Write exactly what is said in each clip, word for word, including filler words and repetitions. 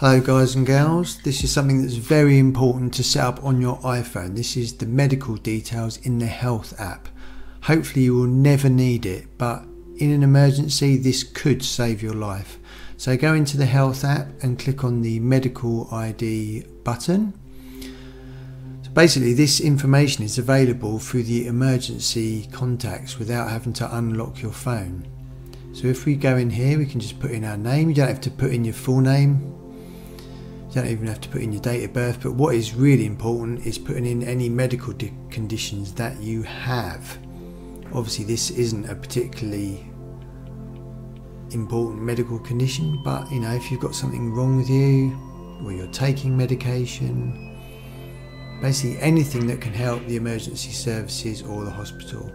Hello guys and gals, this is something that's very important to set up on your iPhone. This is the medical details in the Health app. Hopefully you will never need it, but in an emergency this could save your life. So go into the Health app and click on the Medical I D button. So basically this information is available through the emergency contacts without having to unlock your phone. So if we go in here we can just put in our name. You don't have to put in your full name. You don't even have to put in your date of birth, but what is really important is putting in any medical conditions that you have. Obviously this isn't a particularly important medical condition, but you know, if you've got something wrong with you or you're taking medication, basically anything that can help the emergency services or the hospital.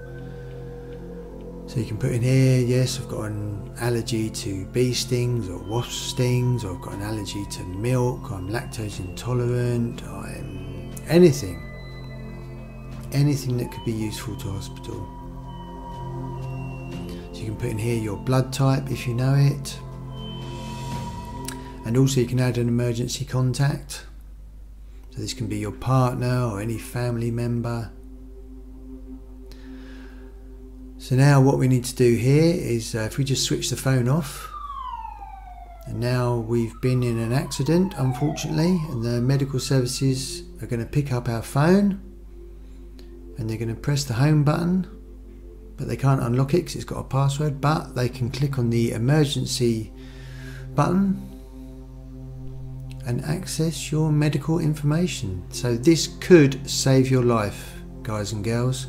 So you can put in here, yes, I've got an allergy to bee stings or wasp stings, or I've got an allergy to milk, I'm lactose intolerant, I'm anything. Anything that could be useful to hospital. So you can put in here your blood type if you know it. And also you can add an emergency contact. So this can be your partner or any family member. So now what we need to do here is uh, if we just switch the phone off, and now we've been in an accident unfortunately, and the medical services are going to pick up our phone and they're going to press the home button, but they can't unlock it because it's got a password, but they can click on the emergency button and access your medical information. So this could save your life, guys and girls.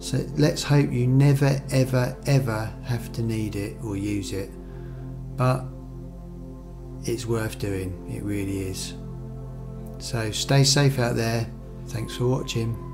So let's hope you never, ever, ever have to need it or use it. But it's worth doing, it really is. So stay safe out there. Thanks for watching.